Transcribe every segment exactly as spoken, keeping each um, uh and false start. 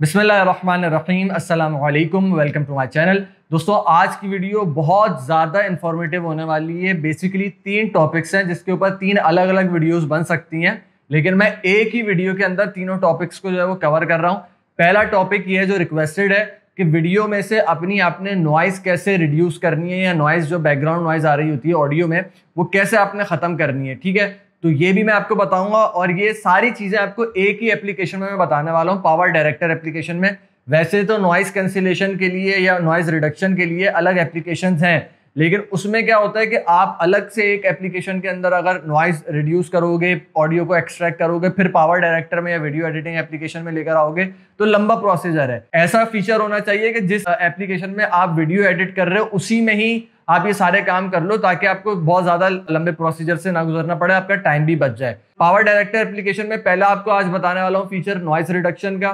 बिस्मिल्लाहिर्रहमानिर्रहीम, अस्सलामु अलैकुम, वेलकम टू माय चैनल। दोस्तों, आज की वीडियो बहुत ज़्यादा इन्फॉर्मेटिव होने वाली है। बेसिकली तीन टॉपिक्स हैं जिसके ऊपर तीन अलग अलग वीडियोस बन सकती हैं, लेकिन मैं एक ही वीडियो के अंदर तीनों टॉपिक्स को जो है वो कवर कर रहा हूँ। पहला टॉपिक ये है जो रिक्वेस्टेड है कि वीडियो में से अपनी आपने नॉइज़ कैसे रिड्यूस करनी है, या नॉइज़ जो बैकग्राउंड नॉइज़ आ रही होती है ऑडियो में वो कैसे आपने ख़त्म करनी है, ठीक है। तो ये भी मैं आपको बताऊंगा और ये सारी चीज़ें आपको एक ही एप्लीकेशन में मैं बताने वाला हूँ, पावर डायरेक्टर एप्लीकेशन में। वैसे तो नॉइज़ कैंसिलेशन के लिए या नॉइज़ रिडक्शन के लिए अलग एप्लीकेशंस हैं, लेकिन उसमें क्या होता है कि आप अलग से एक एप्लीकेशन के अंदर अगर नॉइज़ रिड्यूस करोगे, ऑडियो को एक्सट्रैक्ट करोगे, फिर पावर डायरेक्टर में या वीडियो एडिटिंग एप्लीकेशन में लेकर आओगे तो लंबा प्रोसीजर है। ऐसा फीचर होना चाहिए कि जिस एप्लीकेशन में आप वीडियो एडिट कर रहे हो उसी में ही आप ये सारे काम कर लो, ताकि आपको बहुत ज़्यादा लंबे प्रोसीजर से ना गुजरना पड़े, आपका टाइम भी बच जाए। पावर डायरेक्टर एप्लीकेशन में पहला आपको आज बताने वाला हूँ फीचर नॉइस रिडक्शन का।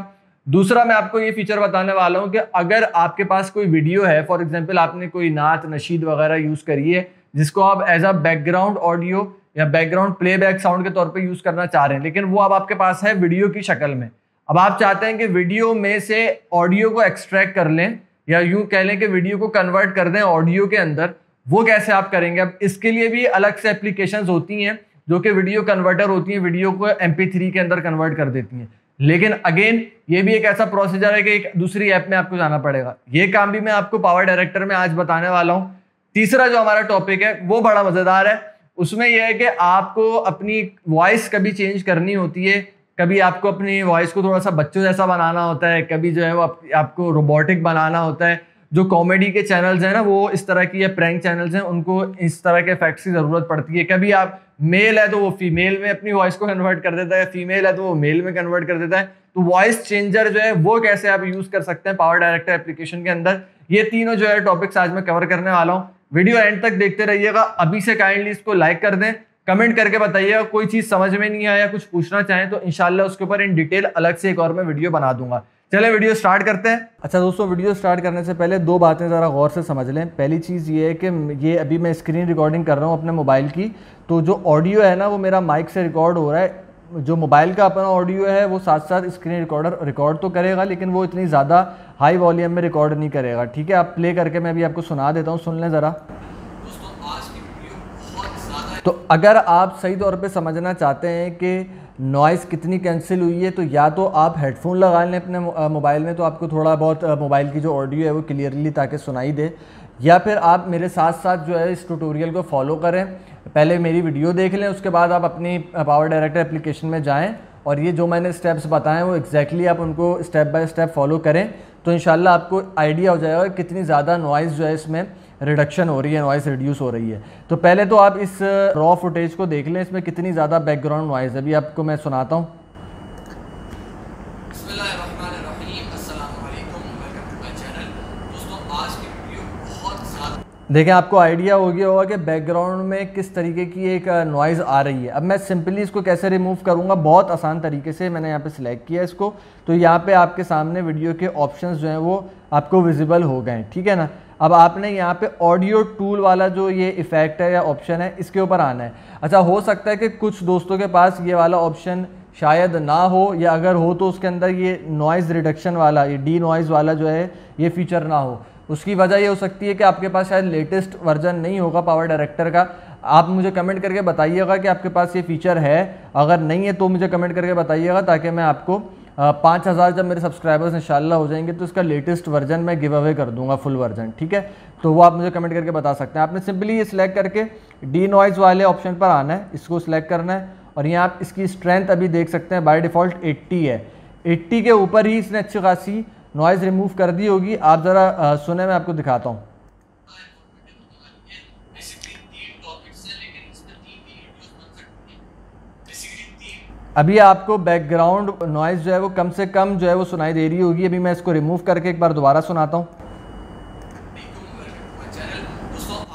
दूसरा मैं आपको ये फीचर बताने वाला हूँ कि अगर आपके पास कोई वीडियो है, फॉर एग्जांपल आपने कोई नात नशीद वगैरह यूज़ करी है जिसको आप एज अ बैकग्राउंड ऑडियो या बैकग्राउंड प्लेबैक साउंड के तौर पर यूज़ करना चाह रहे हैं, लेकिन वो अब आपके पास है वीडियो की शक्ल में। अब आप चाहते हैं कि वीडियो में से ऑडियो को एक्सट्रैक्ट कर लें, या यूँ कह लें कि वीडियो को कन्वर्ट कर दें ऑडियो के अंदर, वो कैसे आप करेंगे। अब इसके लिए भी अलग से एप्लीकेशंस होती हैं जो कि वीडियो कन्वर्टर होती हैं, वीडियो को एम पी थ्री के अंदर कन्वर्ट कर देती हैं, लेकिन अगेन ये भी एक ऐसा प्रोसीजर है कि एक दूसरी ऐप में आपको जाना पड़ेगा। ये काम भी मैं आपको पावर डायरेक्टर में आज बताने वाला हूँ। तीसरा जो हमारा टॉपिक है वो बड़ा मज़ेदार है। उसमें यह है कि आपको अपनी वॉइस कभी चेंज करनी होती है, कभी आपको अपनी वॉइस को थोड़ा सा बच्चों जैसा बनाना होता है, कभी जो है वो आप, आपको रोबोटिक बनाना होता है। जो कॉमेडी के चैनल्स हैं ना, वो इस तरह की, या प्रैंक चैनल्स हैं, उनको इस तरह के इफेक्ट्स की ज़रूरत पड़ती है। कभी आप मेल है तो वो फीमेल में अपनी वॉइस को कन्वर्ट कर देता है, फीमेल है तो वो मेल में कन्वर्ट कर देता है। तो वॉइस चेंजर जो है वो कैसे आप यूज़ कर सकते हैं पावर डायरेक्टर एप्लीकेशन के अंदर, ये तीनों जो है टॉपिक्स आज मैं कवर करने वाला हूँ। वीडियो एंड तक देखते रहिएगा। अभी से काइंडली इसको लाइक कर दें, कमेंट करके बताइएगा। कोई चीज़ समझ में नहीं आया, कुछ पूछना चाहें तो इंशाल्लाह उसके ऊपर इन डिटेल अलग से एक और मैं वीडियो बना दूंगा। चले वीडियो स्टार्ट करते हैं। अच्छा दोस्तों, वीडियो स्टार्ट करने से पहले दो बातें ज़रा गौर से समझ लें। पहली चीज़ ये है कि ये अभी मैं स्क्रीन रिकॉर्डिंग कर रहा हूँ अपने मोबाइल की, तो जो ऑडियो है ना वो मेरा माइक से रिकॉर्ड हो रहा है। जो मोबाइल का अपना ऑडियो है वो साथ साथ स्क्रीन रिकॉर्डर रिकॉर्ड तो करेगा, लेकिन वो इतनी ज़्यादा हाई वॉल्यूम में रिकॉर्ड नहीं करेगा, ठीक है। आप प्ले करके मैं अभी आपको सुना देता हूँ, सुन लें ज़रा। तो अगर आप सही तौर पे समझना चाहते हैं कि नॉइज़ कितनी कैंसिल हुई है, तो या तो आप हेडफोन लगा लें अपने मोबाइल में, तो आपको थोड़ा बहुत मोबाइल की जो ऑडियो है वो क्लियरली ताकि सुनाई दे, या फिर आप मेरे साथ साथ जो है इस ट्यूटोरियल को फॉलो करें। पहले मेरी वीडियो देख लें, उसके बाद आप अपनी पावर डायरेक्टर एप्लीकेशन में जाएँ और ये जो मैंने स्टेप्स बताएँ वो एग्जैक्टली आप उनको स्टेप बाय स्टेप फॉलो करें, तो इंशाल्लाह आपको आइडिया हो जाएगा कितनी ज़्यादा नॉइज़ जो है इसमें रिडक्शन हो रही है, नॉइज़ रिड्यूस हो रही है। तो पहले तो आप इस रॉ फुटेज को देख लें, इसमें कितनी ज़्यादा बैकग्राउंड नॉइज़ है, अभी आपको मैं सुनाता हूँ। देखें, आपको आइडिया हो गया होगा कि बैकग्राउंड में किस तरीके की एक नॉइज़ आ रही है। अब मैं सिंपली इसको कैसे रिमूव करूँगा, बहुत आसान तरीके से मैंने यहाँ पे सिलेक्ट किया इसको, तो यहाँ पे आपके सामने वीडियो के ऑप्शंस जो हैं वो आपको विजिबल हो गए, ठीक है ना। अब आपने यहाँ पे ऑडियो टूल वाला जो ये इफ़ेक्ट है या ऑप्शन है इसके ऊपर आना है। अच्छा, हो सकता है कि कुछ दोस्तों के पास ये वाला ऑप्शन शायद ना हो, या अगर हो तो उसके अंदर ये नॉइज़ रिडक्शन वाला, ये डी नॉइज़ वाला जो है ये फ़ीचर ना हो। उसकी वजह ये हो सकती है कि आपके पास शायद लेटेस्ट वर्जन नहीं होगा पावर डायरेक्टर का। आप मुझे कमेंट करके बताइएगा कि आपके पास ये फ़ीचर है, अगर नहीं है तो मुझे कमेंट करके बताइएगा, ताकि मैं आपको पाँच हज़ार जब मेरे सब्सक्राइबर्स इंशाल्लाह हो जाएंगे तो इसका लेटेस्ट वर्जन मैं गिव अवे कर दूंगा, फुल वर्जन, ठीक है। तो वो आप मुझे कमेंट करके बता सकते हैं। आपने सिंपली ये सिलेक्ट करके डी नॉइज़ वाले ऑप्शन पर आना है, इसको सिलेक्ट करना है, और यहाँ आप इसकी स्ट्रेंथ अभी देख सकते हैं बाय डिफ़ॉल्ट अस्सी है। अस्सी के ऊपर ही इसने अच्छी खासी नॉइज़ रिमूव कर दी होगी। आप ज़रा सुने, मैं आपको दिखाता हूँ। अभी आपको बैकग्राउंड नॉइज़ जो है वो कम से कम जो है वो सुनाई दे रही होगी। अभी मैं इसको रिमूव करके एक बार दोबारा सुनाता हूँ।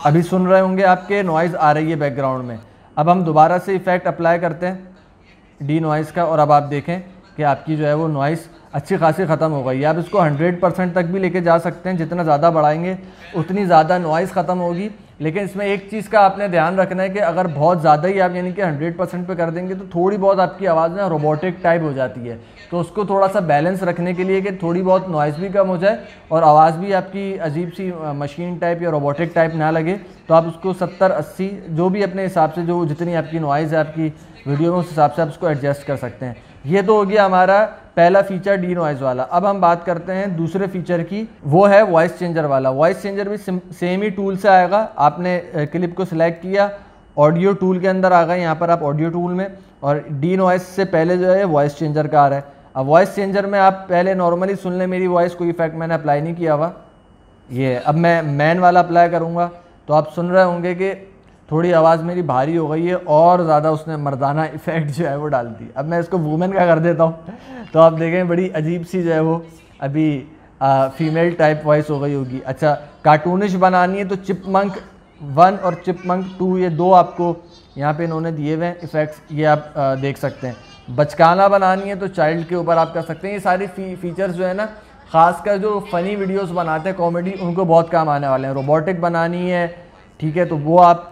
अभी सुन रहे होंगे आपके नॉइज़ आ रही है बैकग्राउंड में। अब हम दोबारा से इफ़ेक्ट अप्लाई करते हैं डी नॉइज़ का, और अब आप देखें कि आपकी जो है वो नॉइज़ अच्छी खासी ख़त्म हो गई। आप इसको हंड्रेड परसेंट तक भी लेके जा सकते हैं, जितना ज़्यादा बढ़ाएंगे उतनी ज़्यादा नॉइज़ ख़त्म होगी। लेकिन इसमें एक चीज़ का आपने ध्यान रखना है कि अगर बहुत ज़्यादा ही आप यानी कि हंड्रेड परसेंट पे कर देंगे तो थोड़ी बहुत आपकी आवाज़ ना रोबोटिक टाइप हो जाती है। तो उसको थोड़ा सा बैलेंस रखने के लिए कि थोड़ी बहुत नॉइज़ भी कम हो जाए और आवाज़ भी आपकी अजीब सी मशीन टाइप या रोबोटिक टाइप ना लगे, तो आप उसको सत्तर अस्सी जो भी अपने हिसाब से जो जितनी आपकी नॉइज़ है आपकी वीडियो में उस हिसाब से आप उसको एडजस्ट कर सकते हैं। ये तो हो गया हमारा पहला फीचर डी नॉइज़ वाला। अब हम बात करते हैं दूसरे फीचर की, वो है वॉइस चेंजर वाला। वॉइस चेंजर भी सेम ही टूल से आएगा। आपने क्लिप को सिलेक्ट किया, ऑडियो टूल के अंदर आ गए, यहाँ पर आप ऑडियो टूल में, और डी नॉइज़ से पहले जो है वॉइस चेंजर का आ रहा है। अब वॉइस चेंजर में आप पहले नॉर्मली सुन लें, मेरी वॉइस कोई इफेक्ट मैंने अप्लाई नहीं किया हुआ ये। अब मैं मैन वाला अप्लाई करूँगा तो आप सुन रहे होंगे कि थोड़ी आवाज़ मेरी भारी हो गई है और ज़्यादा उसने मर्दाना इफ़ेक्ट जो है वो डाल दी। अब मैं इसको वूमेन का कर देता हूँ तो आप देखें बड़ी अजीब सी जो है वो अभी आ, फीमेल टाइप वॉइस हो गई होगी। अच्छा, कार्टूनिश बनानी है तो चिपमंक वन और चिपमंक टू, ये दो आपको यहाँ पे इन्होंने दिए हुए हैं इफ़ेक्ट्स, ये आप आ, देख सकते हैं। बचकाना बनानी है तो चाइल्ड के ऊपर आप कर सकते हैं। ये सारी फी, फीचर्स जो है ना, ख़ासकर जो फ़नी वीडियोस बनाते हैं कॉमेडी, उनको बहुत काम आने वाले हैं। रोबोटिक बनानी है, ठीक है, तो वो आप,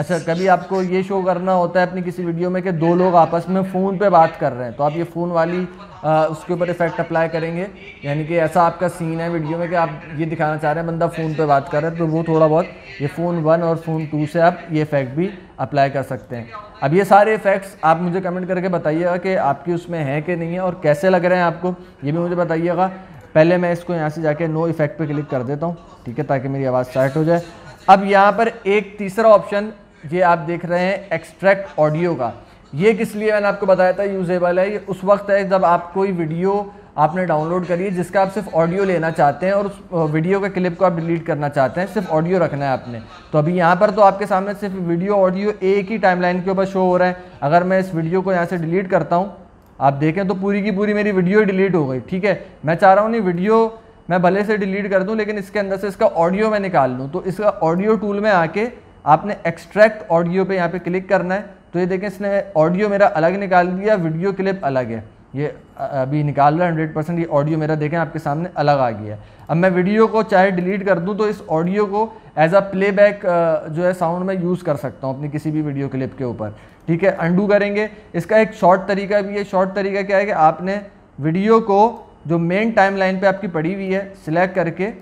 अच्छा कभी आपको ये शो करना होता है अपनी किसी वीडियो में कि दो लोग आपस में फ़ोन पे बात कर रहे हैं, तो आप ये फ़ोन वाली आ, उसके ऊपर इफेक्ट अप्लाई करेंगे। यानी कि ऐसा आपका सीन है वीडियो में कि आप ये दिखाना चाह रहे हैं बंदा फ़ोन पे बात कर रहा है, तो वो थोड़ा बहुत ये फ़ोन वन और फ़ोन टू से आप ये इफेक्ट भी अप्लाई कर सकते हैं। अब ये सारे इफेक्ट्स आप मुझे कमेंट करके बताइएगा कि आपकी उसमें है कि नहीं है और कैसे लग रहे हैं आपको, ये भी मुझे बताइएगा। पहले मैं इसको यहाँ से जाके नो इफेक्ट पर क्लिक कर देता हूँ, ठीक है, ताकि मेरी आवाज़ स्टार्ट हो जाए। अब यहाँ पर एक तीसरा ऑप्शन ये आप देख रहे हैं, एक्सट्रैक्ट ऑडियो का। ये किस लिए मैंने आपको बताया था यूजेबल है, ये उस वक्त है जब आप कोई वीडियो आपने डाउनलोड करी है जिसका आप सिर्फ ऑडियो लेना चाहते हैं और उस वीडियो के क्लिप को आप डिलीट करना चाहते हैं, सिर्फ ऑडियो रखना है आपने। तो अभी यहाँ पर तो आपके सामने सिर्फ वीडियो ऑडियो एक ही टाइमलाइन के ऊपर शो हो रहा है। अगर मैं इस वीडियो को यहाँ से डिलीट करता हूँ, आप देखें तो पूरी की पूरी मेरी वीडियो डिलीट हो गई, ठीक है। मैं चाह रहा हूँ नहीं, वीडियो मैं भले से डिलीट कर दूँ लेकिन इसके अंदर से इसका ऑडियो मैं निकाल लूँ, तो इसका ऑडियो टूल में आके आपने एक्सट्रैक्ट ऑडियो पे यहाँ पे क्लिक करना है। तो ये देखें इसने ऑडियो मेरा अलग निकाल दिया, वीडियो क्लिप अलग है, ये अभी निकाल रहा है हंड्रेड परसेंट। ये ऑडियो मेरा देखें आपके सामने अलग आ गया। अब मैं वीडियो को चाहे डिलीट कर दूं तो इस ऑडियो को एज अ प्लेबैक जो है साउंड में यूज़ कर सकता हूं अपनी किसी भी वीडियो क्लिप के ऊपर, ठीक है। अंडू करेंगे, इसका एक शॉर्ट तरीका भी है। शॉर्ट तरीका क्या है कि आपने वीडियो को जो मेन टाइम लाइन पर आपकी पड़ी हुई है सिलेक्ट करके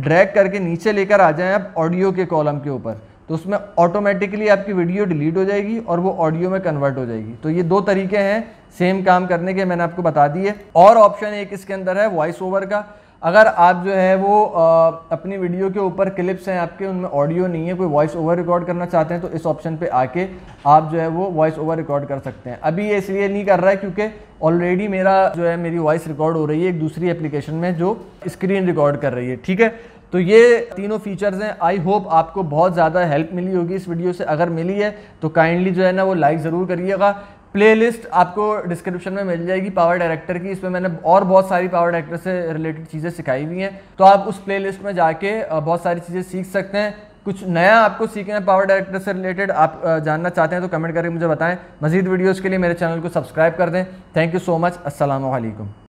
ड्रैग करके नीचे लेकर आ जाएँ आप ऑडियो के कॉलम के ऊपर, तो उसमें ऑटोमेटिकली आपकी वीडियो डिलीट हो जाएगी और वो ऑडियो में कन्वर्ट हो जाएगी। तो ये दो तरीके हैं सेम काम करने के, मैंने आपको बता दिए। और ऑप्शन एक इसके अंदर है वॉइस ओवर का। अगर आप जो है वो आ, अपनी वीडियो के ऊपर क्लिप्स हैं आपके, उनमें ऑडियो नहीं है, कोई वॉइस ओवर रिकॉर्ड करना चाहते हैं, तो इस ऑप्शन पे आके आप जो है वो वॉइस ओवर रिकॉर्ड कर सकते हैं। अभी ये इसलिए नहीं कर रहा है क्योंकि ऑलरेडी मेरा जो है मेरी वॉइस रिकॉर्ड हो रही है एक दूसरी एप्लीकेशन में जो स्क्रीन रिकॉर्ड कर रही है, ठीक है। तो ये तीनों फीचर्स हैं। आई होप आपको बहुत ज़्यादा हेल्प मिली होगी इस वीडियो से, अगर मिली है तो काइंडली जो है ना वो लाइक ज़रूर करिएगा। प्लेलिस्ट आपको डिस्क्रिप्शन में मिल जाएगी पावर डायरेक्टर की, इसमें मैंने और बहुत सारी पावर डायरेक्टर से रिलेटेड चीज़ें सिखाई हुई हैं, तो आप उस प्लेलिस्ट में जाके बहुत सारी चीज़ें सीख सकते हैं। कुछ नया आपको सीखना है पावर डायरेक्टर से रिलेटेड आप जानना चाहते हैं तो कमेंट करके मुझे बताएं। मज़ीद वीडियोज़ के लिए मेरे चैनल को सब्सक्राइब कर दें। Thank you so much. अस्सलाम वालेकुम।